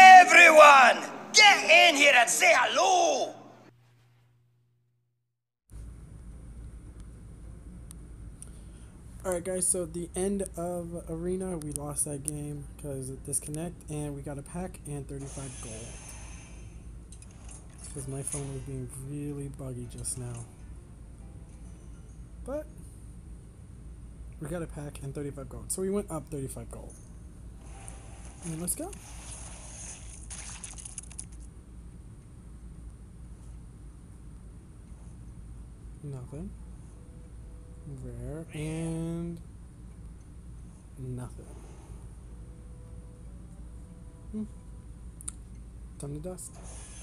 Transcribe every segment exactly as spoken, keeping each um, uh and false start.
Everyone, get in here and say hello! Alright guys, so the end of Arena, we lost that game because of disconnect, and we got a pack and thirty-five gold. Because my phone was being really buggy just now. But we got a pack and thirty-five gold. So we went up thirty-five gold. And let's go. Nothing. Rare and nothing. Hmm. Time to dust.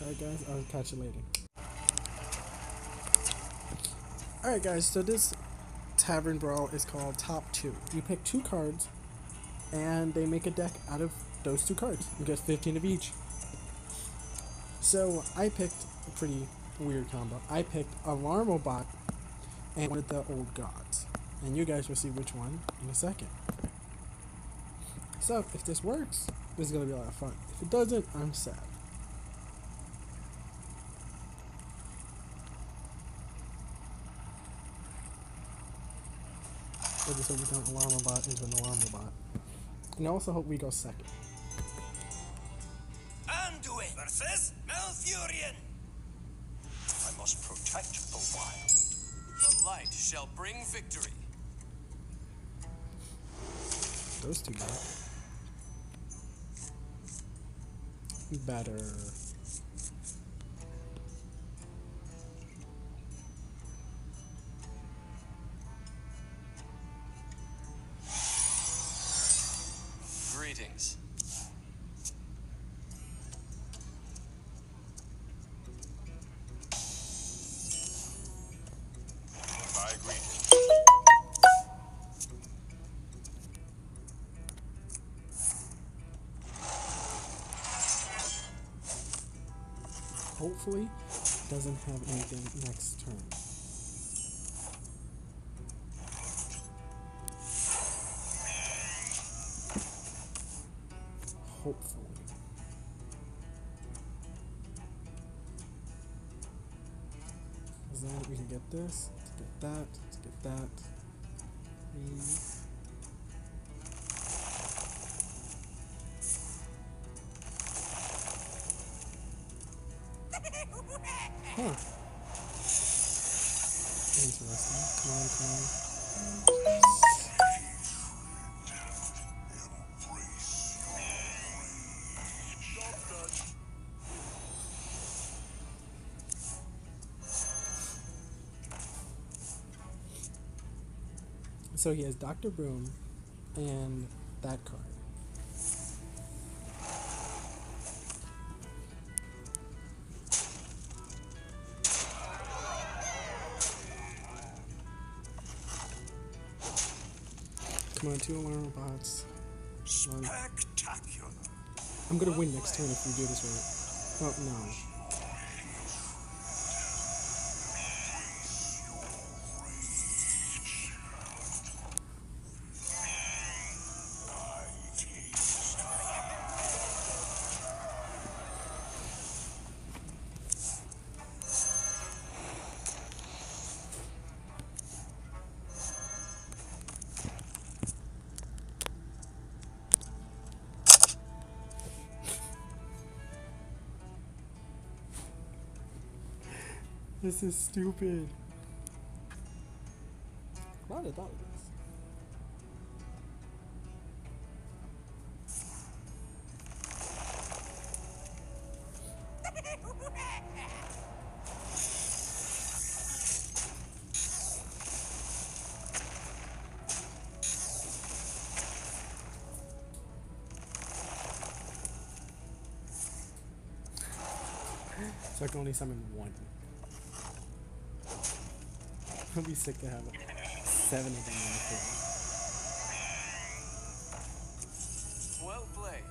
Alright guys, I'll catch you later. Alright guys, so this Tavern Brawl is called Top two. You pick two cards and they make a deck out of those two cards. You get fifteen of each. So I picked a pretty weird combo. I picked Alarmobot and one of the old gods. And you guys will see which one in a second. So if this works, this is going to be a lot of fun. If it doesn't, I'm sad. I just hope we turn Alarmobot into an Alarmobot. And I also hope we go second. Anduin versus Malfurion! I must protect the wild. The light shall bring victory. Those two got better. Greetings. Hopefully, doesn't have anything next turn. Hopefully. As long as we can get this, let's get that, let's get that. Please. Huh. Interesting. Come on, come on. So he has Doctor Boom and that card. Come on, two Alarmobots. Spectacular. I'm gonna win next turn if we do this right. Oh no. This is stupid. Why did I thought of this? So I can only summon one. It would be sick to have seven of them in the field. Well played.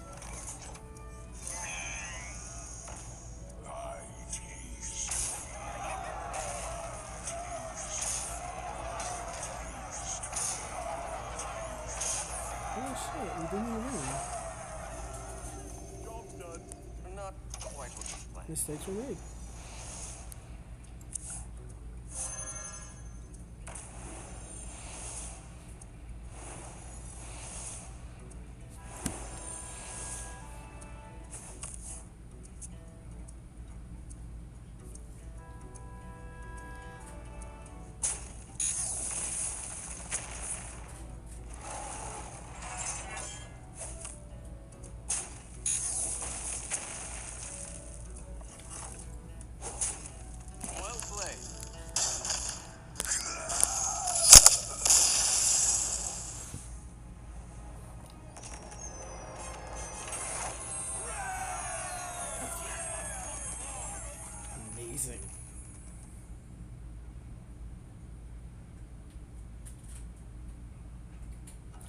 Oh shit, we didn't win. not quite what we planned. Mistakes were made.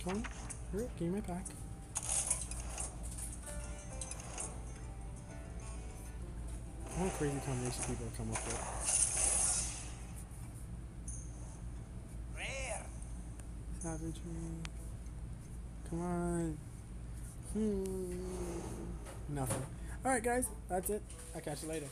Come on, hurry up, give me my pack. What a crazy combination people come up with. Rare. Savagery. Come on. Hmm. Nothing. Alright guys, that's it. I'll catch you later.